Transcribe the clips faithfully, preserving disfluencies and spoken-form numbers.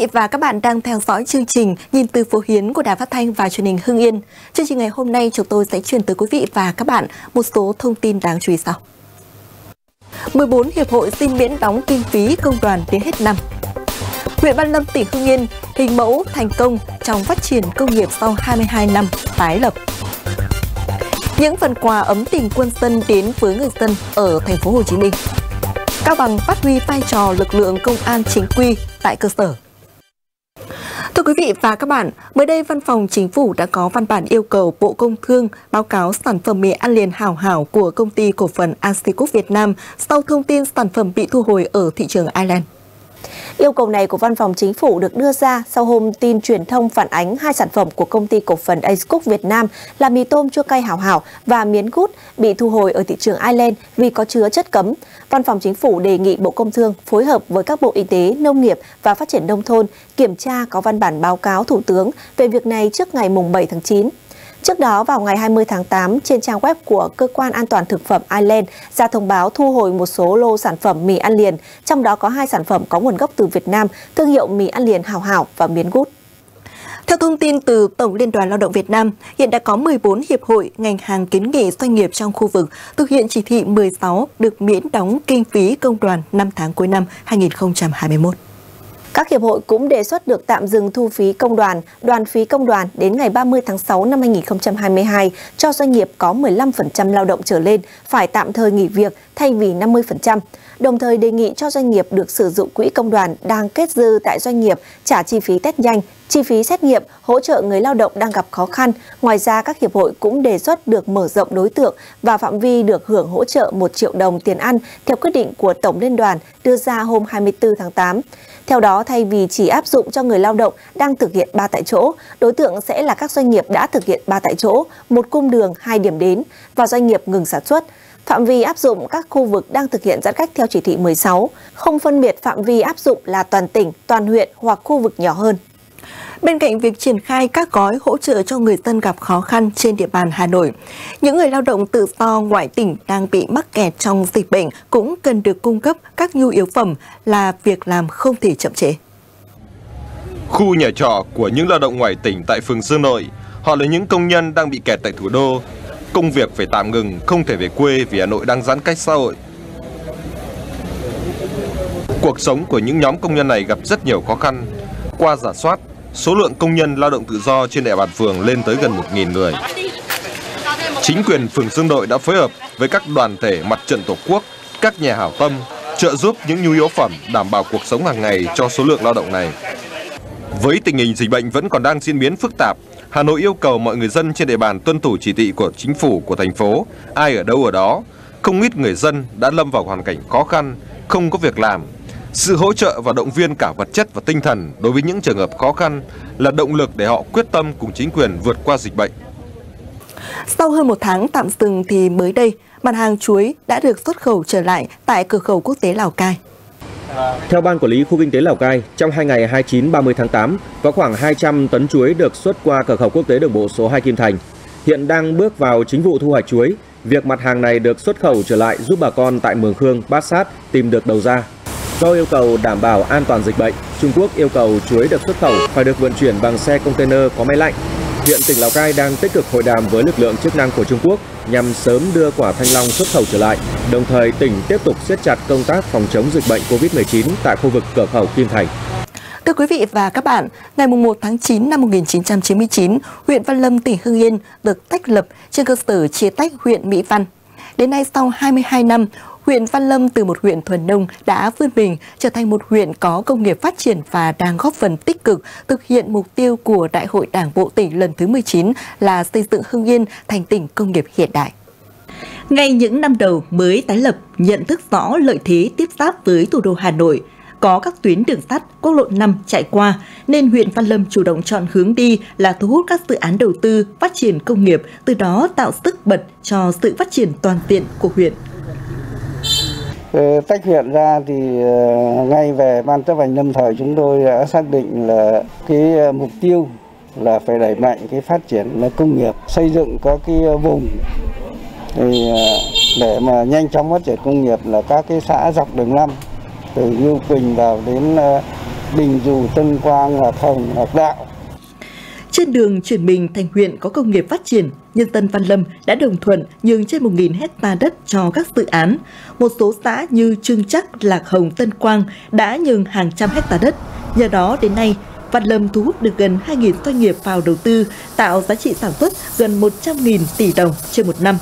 vị và các bạn đang theo dõi chương trình Nhìn từ Phố Hiến của Đài Phát Thanh và Truyền hình Hưng Yên. Chương trình ngày hôm nay chúng tôi sẽ truyền tới quý vị và các bạn một số thông tin đáng chú ý sau. mười bốn hiệp hội xin miễn đóng kinh phí công đoàn đến hết năm. Huyện Văn Lâm, tỉnh Hưng Yên, hình mẫu thành công trong phát triển công nghiệp sau hai mươi hai năm tái lập. Những phần quà ấm tình quân dân đến với người dân ở thành phố Hồ Chí Minh. Cao Bằng phát huy vai trò lực lượng công an chính quy tại cơ sở. Thưa quý vị và các bạn, mới đây Văn phòng Chính phủ đã có văn bản yêu cầu Bộ Công Thương báo cáo sản phẩm mì ăn liền Hảo Hảo của công ty cổ phần Acecook Việt Nam sau thông tin sản phẩm bị thu hồi ở thị trường Ireland. Yêu cầu này của Văn phòng Chính phủ được đưa ra sau hôm tin truyền thông phản ánh hai sản phẩm của công ty cổ phần Acecook Việt Nam là mì tôm chua cay Hảo Hảo và Miến Gút bị thu hồi ở thị trường Ireland vì có chứa chất cấm. Văn phòng Chính phủ đề nghị Bộ Công Thương phối hợp với các Bộ Y tế, Nông nghiệp và Phát triển Nông thôn kiểm tra có văn bản báo cáo Thủ tướng về việc này trước ngày bảy tháng chín. Trước đó, vào ngày hai mươi tháng tám, trên trang web của Cơ quan An toàn Thực phẩm Island ra thông báo thu hồi một số lô sản phẩm mì ăn liền, trong đó có hai sản phẩm có nguồn gốc từ Việt Nam, thương hiệu mì ăn liền Hảo Hảo và Miến Gút. Theo thông tin từ Tổng Liên đoàn Lao động Việt Nam, hiện đã có mười bốn hiệp hội ngành hàng kiến nghị doanh nghiệp trong khu vực thực hiện chỉ thị mười sáu được miễn đóng kinh phí công đoàn năm tháng cuối năm hai nghìn không trăm hai mươi mốt. Các hiệp hội cũng đề xuất được tạm dừng thu phí công đoàn, đoàn phí công đoàn đến ngày ba mươi tháng sáu năm hai nghìn không trăm hai mươi hai cho doanh nghiệp có mười lăm phần trăm lao động trở lên phải tạm thời nghỉ việc thay vì năm mươi phần trăm. Đồng thời đề nghị cho doanh nghiệp được sử dụng quỹ công đoàn đang kết dư tại doanh nghiệp trả chi phí test nhanh, chi phí xét nghiệm, hỗ trợ người lao động đang gặp khó khăn. Ngoài ra, các hiệp hội cũng đề xuất được mở rộng đối tượng và phạm vi được hưởng hỗ trợ một triệu đồng tiền ăn theo quyết định của Tổng Liên đoàn đưa ra hôm hai mươi tư tháng tám. Theo đó, thay vì chỉ áp dụng cho người lao động đang thực hiện ba tại chỗ, đối tượng sẽ là các doanh nghiệp đã thực hiện ba tại chỗ, một cung đường, hai điểm đến và doanh nghiệp ngừng sản xuất. Phạm vi áp dụng các khu vực đang thực hiện giãn cách theo chỉ thị mười sáu, không phân biệt phạm vi áp dụng là toàn tỉnh, toàn huyện hoặc khu vực nhỏ hơn. Bên cạnh việc triển khai các gói hỗ trợ cho người dân gặp khó khăn trên địa bàn Hà Nội, những người lao động tự do ngoại tỉnh đang bị mắc kẹt trong dịch bệnh cũng cần được cung cấp các nhu yếu phẩm là việc làm không thể chậm trễ. Khu nhà trọ của những lao động ngoại tỉnh tại phường Dương Nội, họ là những công nhân đang bị kẹt tại thủ đô. Công việc phải tạm ngừng, không thể về quê vì Hà Nội đang giãn cách xã hội. Cuộc sống của những nhóm công nhân này gặp rất nhiều khó khăn. Qua rà soát, số lượng công nhân lao động tự do trên địa bàn phường lên tới gần một nghìn người. Chính quyền phường Dương Nội đã phối hợp với các đoàn thể mặt trận Tổ quốc, các nhà hảo tâm, trợ giúp những nhu yếu phẩm đảm bảo cuộc sống hàng ngày cho số lượng lao động này. Với tình hình dịch bệnh vẫn còn đang diễn biến phức tạp, Hà Nội yêu cầu mọi người dân trên địa bàn tuân thủ chỉ thị của chính phủ của thành phố, ai ở đâu ở đó. Không ít người dân đã lâm vào hoàn cảnh khó khăn, không có việc làm. Sự hỗ trợ và động viên cả vật chất và tinh thần đối với những trường hợp khó khăn là động lực để họ quyết tâm cùng chính quyền vượt qua dịch bệnh. Sau hơn một tháng tạm dừng thì mới đây, mặt hàng chuối đã được xuất khẩu trở lại tại cửa khẩu quốc tế Lào Cai. Theo Ban Quản lý Khu Kinh tế Lào Cai, trong hai ngày hai mươi chín đến ba mươi tháng tám, có khoảng hai trăm tấn chuối được xuất qua cửa khẩu quốc tế đường bộ số hai Kim Thành. Hiện đang bước vào chính vụ thu hoạch chuối, việc mặt hàng này được xuất khẩu trở lại giúp bà con tại Mường Khương, Bát Sát tìm được đầu ra. Do yêu cầu đảm bảo an toàn dịch bệnh, Trung Quốc yêu cầu chuối được xuất khẩu phải được vận chuyển bằng xe container có máy lạnh. Hiện tỉnh Lào Cai đang tích cực hội đàm với lực lượng chức năng của Trung Quốc nhằm sớm đưa quả thanh long xuất khẩu trở lại. Đồng thời, tỉnh tiếp tục siết chặt công tác phòng chống dịch bệnh Covid mười chín tại khu vực cửa khẩu Kim Thành. Thưa quý vị và các bạn, ngày mùng một tháng chín năm một nghìn chín trăm chín mươi chín, huyện Văn Lâm, tỉnh Hưng Yên được tách lập trên cơ sở chia tách huyện Mỹ Văn. Đến nay, sau hai mươi hai năm, huyện Văn Lâm từ một huyện thuần nông đã vươn mình trở thành một huyện có công nghiệp phát triển và đang góp phần tích cực thực hiện mục tiêu của Đại hội Đảng bộ tỉnh lần thứ mười chín là xây dựng Hưng Yên thành tỉnh công nghiệp hiện đại. Ngay những năm đầu mới tái lập, nhận thức rõ lợi thế tiếp giáp với thủ đô Hà Nội, có các tuyến đường sắt, quốc lộ năm chạy qua, nên huyện Văn Lâm chủ động chọn hướng đi là thu hút các dự án đầu tư, phát triển công nghiệp, từ đó tạo sức bật cho sự phát triển toàn diện của huyện. Tách huyện ra thì ngay về Ban chấp hành lâm thời chúng tôi đã xác định là cái mục tiêu là phải đẩy mạnh cái phát triển công nghiệp, xây dựng có cái vùng thì để mà nhanh chóng phát triển công nghiệp là các cái xã dọc đường năm từ Như Quỳnh vào đến Đình Dù, Tân Quang, Lạc Hồng, Ngọc Đạo. Trên đường chuyển mình thành huyện có công nghiệp phát triển, nhân dân Văn Lâm đã đồng thuận nhường trên một nghìn hecta đất cho các dự án. Một số xã như Trưng Trắc, Lạc Hồng, Tân Quang đã nhường hàng trăm hecta đất. Nhờ đó đến nay, Văn Lâm thu hút được gần hai nghìn doanh nghiệp vào đầu tư, tạo giá trị sản xuất gần một trăm nghìn tỷ đồng trên một năm.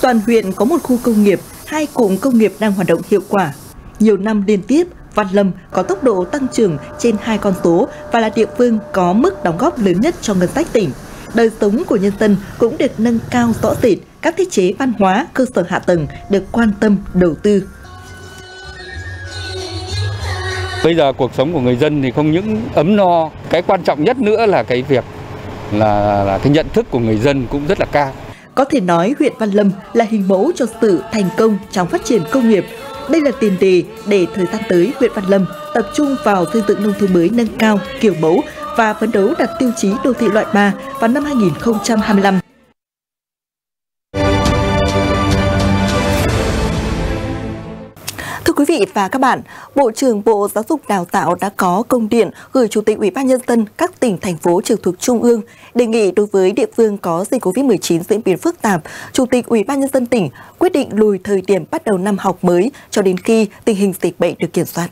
Toàn huyện có một khu công nghiệp, hai cụm công nghiệp đang hoạt động hiệu quả. Nhiều năm liên tiếp, Văn Lâm có tốc độ tăng trưởng trên hai con số và là địa phương có mức đóng góp lớn nhất cho ngân sách tỉnh. Đời sống của nhân dân cũng được nâng cao rõ rệt, các thiết chế văn hóa, cơ sở hạ tầng được quan tâm đầu tư. Bây giờ cuộc sống của người dân thì không những ấm no, cái quan trọng nhất nữa là cái việc là, là cái nhận thức của người dân cũng rất là cao. Có thể nói huyện Văn Lâm là hình mẫu cho sự thành công trong phát triển công nghiệp. Đây là tiền đề để thời gian tới huyện Văn Lâm tập trung vào xây dựng nông thôn mới nâng cao kiểu mẫu và phấn đấu đạt tiêu chí đô thị loại ba vào năm hai nghìn không trăm hai mươi lăm. Thưa quý vị và các bạn, Bộ trưởng Bộ Giáo dục Đào tạo đã có công điện gửi Chủ tịch Ủy ban Nhân dân các tỉnh, thành phố trực thuộc Trung ương, đề nghị đối với địa phương có dịch Covid mười chín diễn biến phức tạp, Chủ tịch Ủy ban Nhân dân tỉnh quyết định lùi thời điểm bắt đầu năm học mới cho đến khi tình hình dịch bệnh được kiểm soát.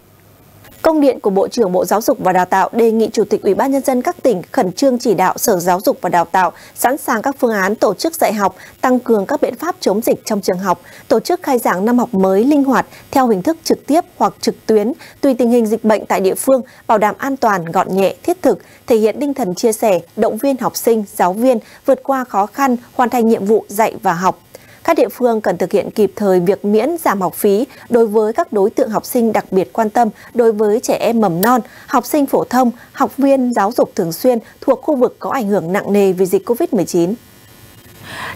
Công điện của Bộ trưởng Bộ Giáo dục và Đào tạo đề nghị Chủ tịch Ủy ban Nhân dân các tỉnh khẩn trương chỉ đạo Sở Giáo dục và Đào tạo sẵn sàng các phương án tổ chức dạy học, tăng cường các biện pháp chống dịch trong trường học, tổ chức khai giảng năm học mới linh hoạt theo hình thức trực tiếp hoặc trực tuyến, tùy tình hình dịch bệnh tại địa phương, bảo đảm an toàn, gọn nhẹ, thiết thực, thể hiện tinh thần chia sẻ, động viên học sinh, giáo viên vượt qua khó khăn, hoàn thành nhiệm vụ dạy và học. Các địa phương cần thực hiện kịp thời việc miễn giảm học phí đối với các đối tượng học sinh đặc biệt quan tâm đối với trẻ em mầm non, học sinh phổ thông, học viên giáo dục thường xuyên thuộc khu vực có ảnh hưởng nặng nề vì dịch Covid mười chín.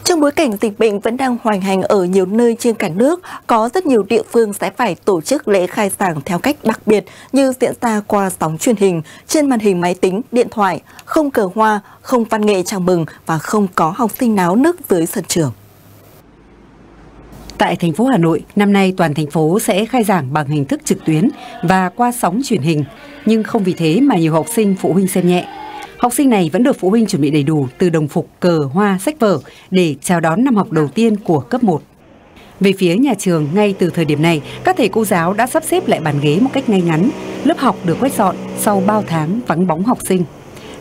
Trong bối cảnh dịch bệnh vẫn đang hoành hành ở nhiều nơi trên cả nước, có rất nhiều địa phương sẽ phải tổ chức lễ khai giảng theo cách đặc biệt như diễn ra qua sóng truyền hình, trên màn hình máy tính, điện thoại, không cờ hoa, không văn nghệ chào mừng và không có học sinh náo nức dưới sân trường. Tại thành phố Hà Nội, năm nay toàn thành phố sẽ khai giảng bằng hình thức trực tuyến và qua sóng truyền hình, nhưng không vì thế mà nhiều học sinh, phụ huynh xem nhẹ. Học sinh này vẫn được phụ huynh chuẩn bị đầy đủ từ đồng phục, cờ, hoa, sách vở để chào đón năm học đầu tiên của cấp một. Về phía nhà trường, ngay từ thời điểm này, các thầy cô giáo đã sắp xếp lại bàn ghế một cách ngay ngắn, lớp học được quét dọn sau bao tháng vắng bóng học sinh.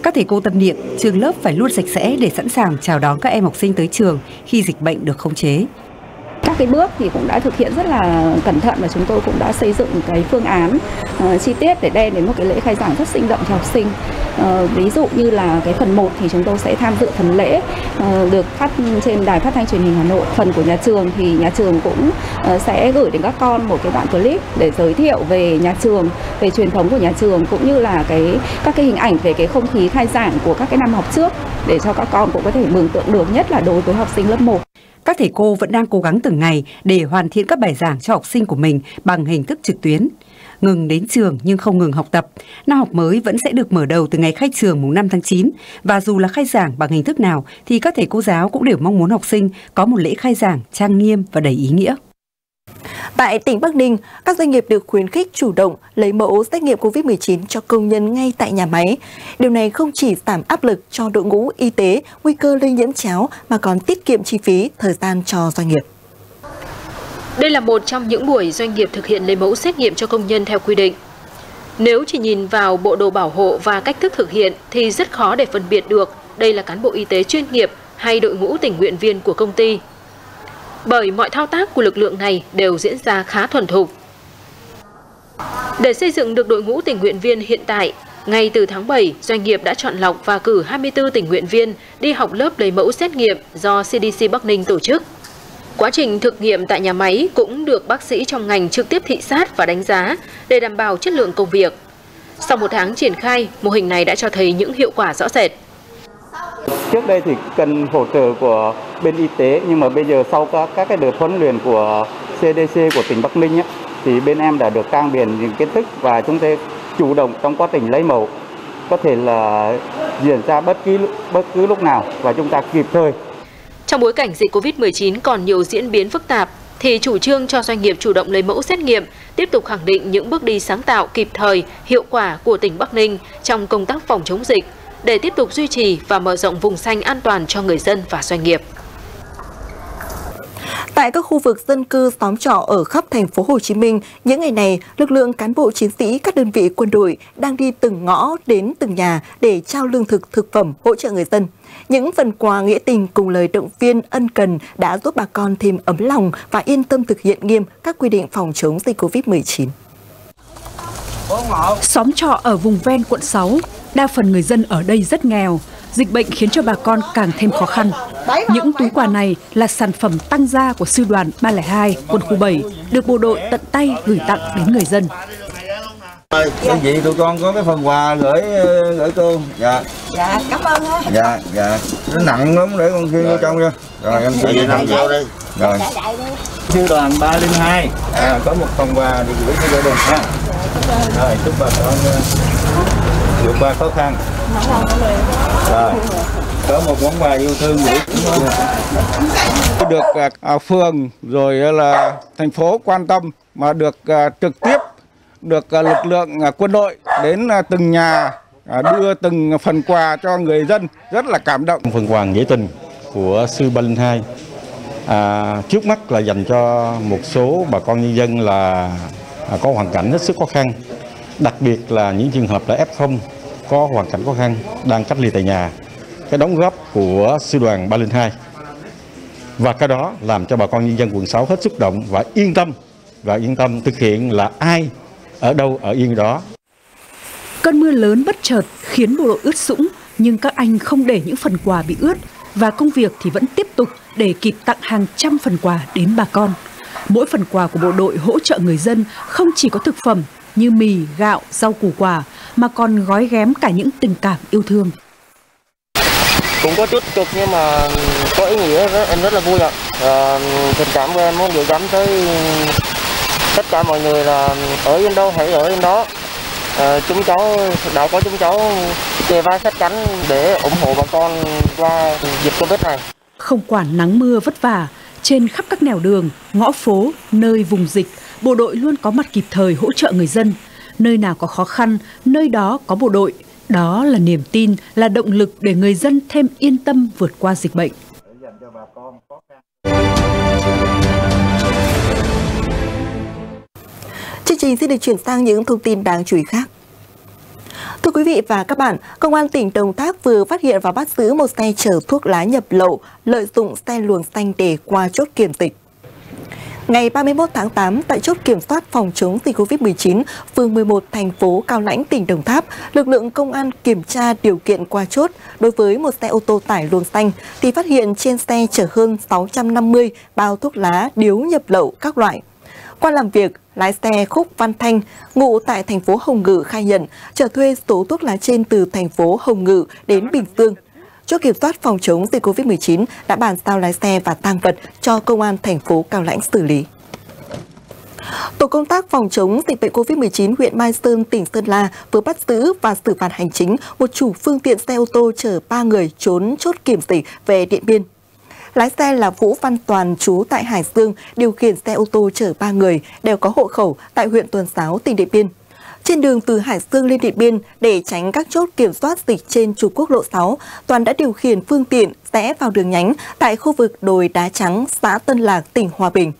Các thầy cô tâm niệm, trường lớp phải luôn sạch sẽ để sẵn sàng chào đón các em học sinh tới trường khi dịch bệnh được khống chế. Các cái bước thì cũng đã thực hiện rất là cẩn thận và chúng tôi cũng đã xây dựng cái phương án uh, chi tiết để đem đến một cái lễ khai giảng rất sinh động cho học sinh. Uh, ví dụ như là cái phần một thì chúng tôi sẽ tham dự phần lễ uh, được phát trên Đài Phát thanh Truyền hình Hà Nội. Phần của nhà trường thì nhà trường cũng uh, sẽ gửi đến các con một cái đoạn clip để giới thiệu về nhà trường, về truyền thống của nhà trường cũng như là cái các cái hình ảnh về cái không khí khai giảng của các cái năm học trước để cho các con cũng có thể mường tượng được, nhất là đối với học sinh lớp một. Các thầy cô vẫn đang cố gắng từng ngày để hoàn thiện các bài giảng cho học sinh của mình bằng hình thức trực tuyến. Ngừng đến trường nhưng không ngừng học tập. Năm học mới vẫn sẽ được mở đầu từ ngày khai trường mùng năm tháng chín. Và dù là khai giảng bằng hình thức nào thì các thầy cô giáo cũng đều mong muốn học sinh có một lễ khai giảng trang nghiêm và đầy ý nghĩa. Tại tỉnh Bắc Ninh, các doanh nghiệp được khuyến khích chủ động lấy mẫu xét nghiệm Covid mười chín cho công nhân ngay tại nhà máy. Điều này không chỉ giảm áp lực cho đội ngũ y tế, nguy cơ lây nhiễm chéo mà còn tiết kiệm chi phí, thời gian cho doanh nghiệp. Đây là một trong những buổi doanh nghiệp thực hiện lấy mẫu xét nghiệm cho công nhân theo quy định. Nếu chỉ nhìn vào bộ đồ bảo hộ và cách thức thực hiện thì rất khó để phân biệt được đây là cán bộ y tế chuyên nghiệp hay đội ngũ tình nguyện viên của công ty, bởi mọi thao tác của lực lượng này đều diễn ra khá thuần thục. Để xây dựng được đội ngũ tình nguyện viên hiện tại, ngay từ tháng bảy, doanh nghiệp đã chọn lọc và cử hai mươi tư tình nguyện viên đi học lớp lấy mẫu xét nghiệm do xê đê xê Bắc Ninh tổ chức. Quá trình thực nghiệm tại nhà máy cũng được bác sĩ trong ngành trực tiếp thị sát và đánh giá để đảm bảo chất lượng công việc. Sau một tháng triển khai, mô hình này đã cho thấy những hiệu quả rõ rệt. Trước đây thì cần hỗ trợ của bên y tế, nhưng mà bây giờ sau các, các cái đợt huấn luyện của xê đê xê của tỉnh Bắc Ninh ấy, thì bên em đã được trang bị những kiến thức và chúng ta chủ động trong quá trình lấy mẫu, có thể là diễn ra bất cứ, bất cứ lúc nào và chúng ta kịp thời. Trong bối cảnh dịch Covid mười chín còn nhiều diễn biến phức tạp, thì chủ trương cho doanh nghiệp chủ động lấy mẫu xét nghiệm tiếp tục khẳng định những bước đi sáng tạo, kịp thời, hiệu quả của tỉnh Bắc Ninh trong công tác phòng chống dịch để tiếp tục duy trì và mở rộng vùng xanh an toàn cho người dân và doanh nghiệp. Tại các khu vực dân cư xóm trọ ở khắp thành phố Hồ Chí Minh, những ngày này, lực lượng cán bộ chiến sĩ các đơn vị quân đội đang đi từng ngõ đến từng nhà để trao lương thực, thực phẩm hỗ trợ người dân. Những phần quà nghĩa tình cùng lời động viên ân cần đã giúp bà con thêm ấm lòng và yên tâm thực hiện nghiêm các quy định phòng chống dịch Covid mười chín. Xóm trọ ở vùng ven quận sáu, đa phần người dân ở đây rất nghèo. Dịch bệnh khiến cho bà con càng thêm khó khăn. Những túi quà này là sản phẩm tăng gia của Sư đoàn ba không hai, Quân khu bảy, được bộ đội tận tay gửi tặng đến người dân. Đơn vị tụi con có cái phần quà gửi gửi cơm. Dạ. Dạ, cảm ơn. Dạ, dạ. Nó nặng lắm để con khiêng vô trong cho. Rồi em sẽ đi nằm vô đi. Rồi. Sư đoàn ba không hai à, có một phần quà được gửi cho gia đình ha. Rồi chúc bà con vượt qua khó khăn. Rồi, có một món quà yêu thương được phường rồi là thành phố quan tâm mà được trực tiếp được lực lượng quân đội đến từng nhà đưa từng phần quà cho người dân, rất là cảm động. Phần quà nghĩa tình của Sư ba không hai à, trước mắt là dành cho một số bà con nhân dân là có hoàn cảnh hết sức khó khăn, đặc biệt là những trường hợp là ép không có hoàn cảnh khó khăn đang cách ly tại nhà. Cái đóng góp của Sư đoàn ba không hai và cái đó làm cho bà con nhân dân quận sáu hết xúc động và yên tâm và yên tâm thực hiện là ai ở đâu ở yên đó. Cơn mưa lớn bất chợt khiến bộ đội ướt sũng, nhưng các anh không để những phần quà bị ướt và công việc thì vẫn tiếp tục để kịp tặng hàng trăm phần quà đến bà con. Mỗi phần quà của bộ đội hỗ trợ người dân không chỉ có thực phẩm như mì, gạo, rau củ quả mà còn gói ghém cả những tình cảm yêu thương. Cũng có chút cực nhưng mà có ý nghĩa rất, em rất là vui ạ. À, tình cảm của em muốn gửi gắm tới tất cả mọi người là ở yên đâu hãy ở yên đó. À, chúng cháu đã có chúng cháu kề vai sát cánh để ủng hộ bà con qua dịp Covid này. Không quản nắng mưa vất vả, trên khắp các nẻo đường, ngõ phố, nơi vùng dịch, bộ đội luôn có mặt kịp thời hỗ trợ người dân. Nơi nào có khó khăn, nơi đó có bộ đội. Đó là niềm tin, là động lực để người dân thêm yên tâm vượt qua dịch bệnh. Chương trình sẽ được chuyển sang những thông tin đáng chú ý khác. Thưa quý vị và các bạn, Công an tỉnh Đồng Tháp vừa phát hiện và bắt giữ một xe chở thuốc lá nhập lậu, lợi dụng xe luồng xanh để qua chốt kiểm dịch. Ngày ba mươi mốt tháng tám, tại chốt kiểm soát phòng chống dịch Covid mười chín, phường mười một, thành phố Cao Lãnh, tỉnh Đồng Tháp, lực lượng công an kiểm tra điều kiện qua chốt đối với một xe ô tô tải luồng xanh thì phát hiện trên xe chở hơn sáu trăm năm mươi bao thuốc lá điếu nhập lậu các loại. Qua làm việc, lái xe Khúc Văn Thanh, ngụ tại thành phố Hồng Ngự khai nhận chở thuê số thuốc lá trên từ thành phố Hồng Ngự đến Bình Dương. Chốt kiểm soát phòng chống dịch Covid mười chín đã bàn giao lái xe và tang vật cho Công an thành phố Cao Lãnh xử lý. Tổ công tác phòng chống dịch bệnh Covid mười chín huyện Mai Sơn, tỉnh Sơn La vừa bắt giữ và xử phạt hành chính một chủ phương tiện xe ô tô chở ba người trốn chốt kiểm dịch về Điện Biên. Lái xe là Vũ Văn Toàn, trú tại Hải Dương, điều khiển xe ô tô chở ba người, đều có hộ khẩu tại huyện Tuần Giáo, tỉnh Điện Biên. Trên đường từ Hải Dương lên Điện Biên, để tránh các chốt kiểm soát dịch trên trục quốc lộ sáu, Toàn đã điều khiển phương tiện rẽ vào đường nhánh tại khu vực đồi Đá Trắng, xã Tân Lạc, tỉnh Hòa Bình.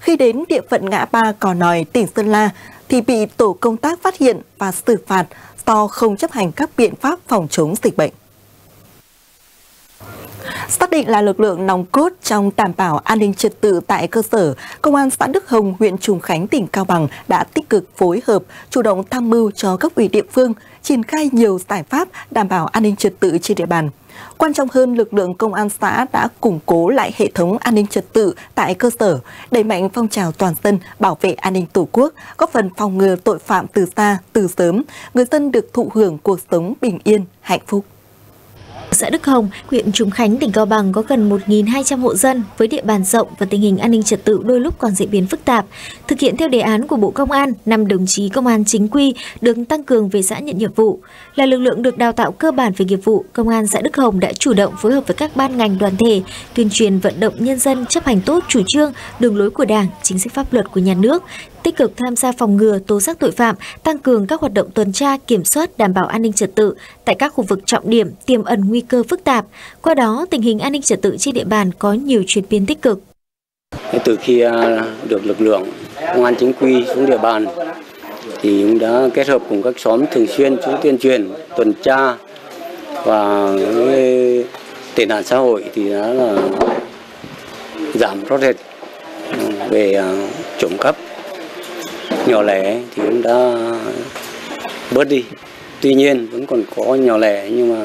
Khi đến địa phận ngã ba Cò Nòi, tỉnh Sơn La, thì bị tổ công tác phát hiện và xử phạt do không chấp hành các biện pháp phòng chống dịch bệnh. Xác định là lực lượng nòng cốt trong đảm bảo an ninh trật tự tại cơ sở, Công an xã Đức Hồng, huyện Trùng Khánh, tỉnh Cao Bằng đã tích cực phối hợp, chủ động tham mưu cho cấp ủy địa phương, triển khai nhiều giải pháp đảm bảo an ninh trật tự trên địa bàn. Quan trọng hơn, lực lượng công an xã đã củng cố lại hệ thống an ninh trật tự tại cơ sở, đẩy mạnh phong trào toàn dân bảo vệ an ninh Tổ quốc, góp phần phòng ngừa tội phạm từ xa, từ sớm, người dân được thụ hưởng cuộc sống bình yên, hạnh phúc. Xã Đức Hồng, huyện Trùng Khánh, tỉnh Cao Bằng có gần một nghìn hai trăm hộ dân với địa bàn rộng và tình hình an ninh trật tự đôi lúc còn diễn biến phức tạp. Thực hiện theo đề án của Bộ Công an, năm đồng chí công an chính quy được tăng cường về xã nhận nhiệm vụ. Là lực lượng được đào tạo cơ bản về nghiệp vụ, Công an xã Đức Hồng đã chủ động phối hợp với các ban ngành đoàn thể, tuyên truyền vận động nhân dân chấp hành tốt chủ trương, đường lối của Đảng, chính sách pháp luật của nhà nước, tích cực tham gia phòng ngừa, tố giác tội phạm, tăng cường các hoạt động tuần tra, kiểm soát, đảm bảo an ninh trật tự tại các khu vực trọng điểm tiềm ẩn nguy cơ phức tạp. Qua đó, tình hình an ninh trật tự trên địa bàn có nhiều chuyển biến tích cực. Từ khi được lực lượng công an chính quy xuống địa bàn, thì cũng đã kết hợp cùng các xóm thường xuyên xuống tuyên truyền, tuần tra và tệ nạn xã hội thì đã là giảm rõ rệt về trộm cắp nhỏ lẻ thì cũng đã bớt đi. Tuy nhiên vẫn còn có nhỏ lẻ nhưng mà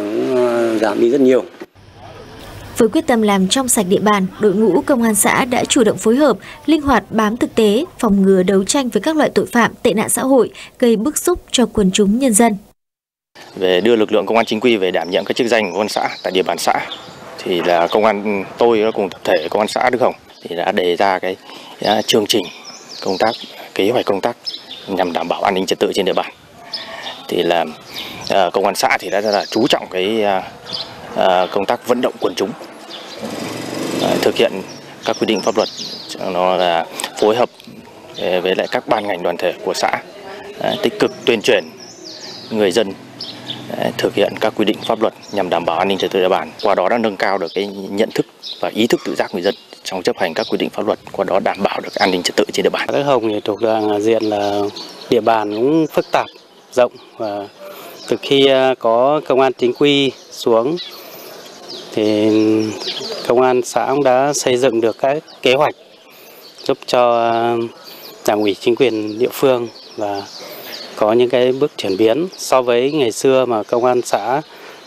cũng giảm đi rất nhiều. Với quyết tâm làm trong sạch địa bàn, đội ngũ công an xã đã chủ động phối hợp, linh hoạt bám thực tế, phòng ngừa đấu tranh với các loại tội phạm, tệ nạn xã hội gây bức xúc cho quần chúng nhân dân. Về đưa lực lượng công an chính quy về đảm nhiệm các chức danh công an xã tại địa bàn xã thì là công an tôi cùng tập thể công an xã Đức Hồng thì đã đề ra cái chương trình công tác, kế hoạch công tác nhằm đảm bảo an ninh trật tự trên địa bàn. Thì là công an xã thì đã rất là chú trọng cái công tác vận động quần chúng thực hiện các quy định pháp luật, nó là phối hợp với lại các ban ngành đoàn thể của xã tích cực tuyên truyền người dân thực hiện các quy định pháp luật nhằm đảm bảo an ninh trật tự địa bàn, qua đó đã nâng cao được cái nhận thức và ý thức tự giác người dân trong chấp hành các quy định pháp luật, qua đó đảm bảo được an ninh trật tự trên địa bàn. Đức Hồng thì thuộc diện là địa bàn cũng phức tạp, rộng, và từ khi có công an chính quy xuống thì công an xã cũng đã xây dựng được các kế hoạch giúp cho đảng ủy chính quyền địa phương và có những cái bước chuyển biến so với ngày xưa mà công an xã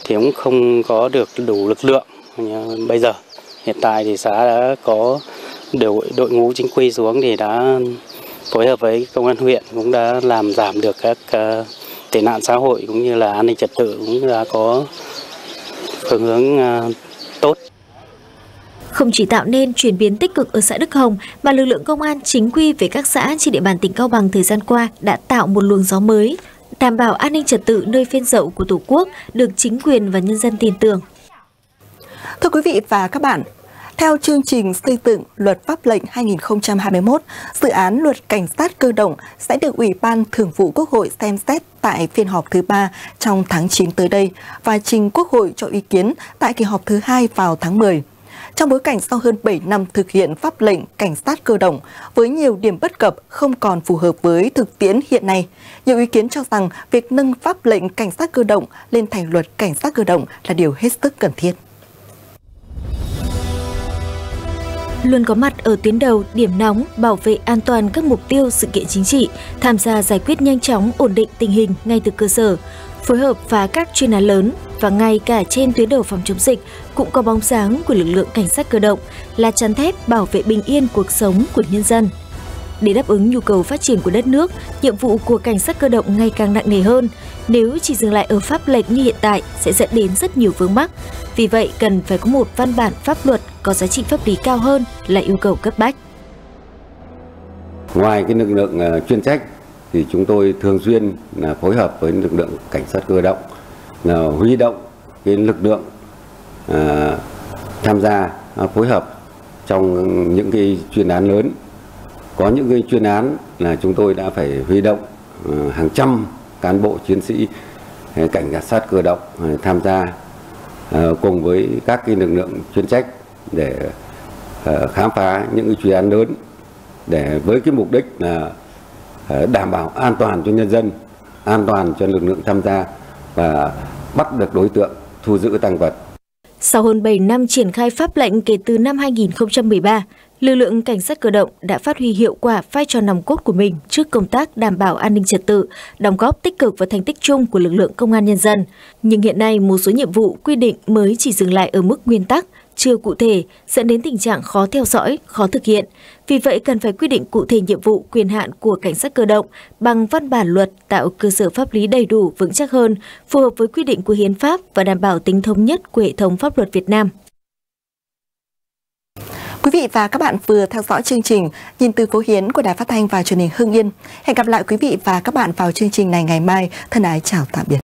thì cũng không có được đủ lực lượng như bây giờ. Hiện tại thì xã đã có đội đội ngũ chính quy xuống thì đã phối hợp với công an huyện cũng đã làm giảm được các tệ nạn xã hội cũng như là an ninh trật tự cũng đã có phương hướng tốt. Không chỉ tạo nên chuyển biến tích cực ở xã Đức Hồng mà lực lượng công an chính quy về các xã trên địa bàn tỉnh Cao Bằng thời gian qua đã tạo một luồng gió mới, đảm bảo an ninh trật tự nơi phên dậu của Tổ quốc được chính quyền và nhân dân tin tưởng. Thưa quý vị và các bạn, theo chương trình xây dựng luật pháp lệnh hai nghìn không trăm hai mươi mốt, dự án luật cảnh sát cơ động sẽ được Ủy ban Thường vụ Quốc hội xem xét tại phiên họp thứ ba trong tháng chín tới đây và trình Quốc hội cho ý kiến tại kỳ họp thứ hai vào tháng mười. Trong bối cảnh sau hơn bảy năm thực hiện pháp lệnh cảnh sát cơ động, với nhiều điểm bất cập không còn phù hợp với thực tiễn hiện nay, nhiều ý kiến cho rằng việc nâng pháp lệnh cảnh sát cơ động lên thành luật cảnh sát cơ động là điều hết sức cần thiết. Luôn có mặt ở tuyến đầu, điểm nóng, bảo vệ an toàn các mục tiêu sự kiện chính trị, tham gia giải quyết nhanh chóng, ổn định tình hình ngay từ cơ sở, phối hợp phá các chuyên án lớn và ngay cả trên tuyến đầu phòng chống dịch cũng có bóng dáng của lực lượng cảnh sát cơ động là chắn thép bảo vệ bình yên cuộc sống của nhân dân. Để đáp ứng nhu cầu phát triển của đất nước, nhiệm vụ của cảnh sát cơ động ngày càng nặng nề hơn. Nếu chỉ dừng lại ở pháp lệnh như hiện tại sẽ dẫn đến rất nhiều vướng mắc. Vì vậy, cần phải có một văn bản pháp luật có giá trị pháp lý cao hơn là yêu cầu cấp bách. Ngoài cái lực lượng chuyên trách thì chúng tôi thường xuyên là phối hợp với lực lượng cảnh sát cơ động là huy động cái lực lượng à, tham gia à, phối hợp trong những cái chuyên án lớn. Có những cái chuyên án là chúng tôi đã phải huy động hàng trăm cán bộ chiến sĩ cảnh sát cơ động tham gia cùng với các cái lực lượng chuyên trách để khám phá những cái chuyên án lớn, để với cái mục đích là đảm bảo an toàn cho nhân dân, an toàn cho lực lượng tham gia và bắt được đối tượng, thu giữ tang vật. Sau hơn bảy năm triển khai pháp lệnh kể từ năm hai nghìn không trăm mười ba, lực lượng cảnh sát cơ động đã phát huy hiệu quả vai trò nòng cốt của mình trước công tác đảm bảo an ninh trật tự, đóng góp tích cực vào thành tích chung của lực lượng công an nhân dân. Nhưng hiện nay, một số nhiệm vụ quy định mới chỉ dừng lại ở mức nguyên tắc, chưa cụ thể, dẫn đến tình trạng khó theo dõi, khó thực hiện. Vì vậy, cần phải quy định cụ thể nhiệm vụ, quyền hạn của cảnh sát cơ động bằng văn bản luật, tạo cơ sở pháp lý đầy đủ, vững chắc hơn, phù hợp với quy định của Hiến pháp và đảm bảo tính thống nhất của hệ thống pháp luật Việt Nam. Quý vị và các bạn vừa theo dõi chương trình Nhìn từ Phố Hiến của Đài Phát Thanh và Truyền hình Hưng Yên. Hẹn gặp lại quý vị và các bạn vào chương trình này ngày mai. Thân ái chào tạm biệt.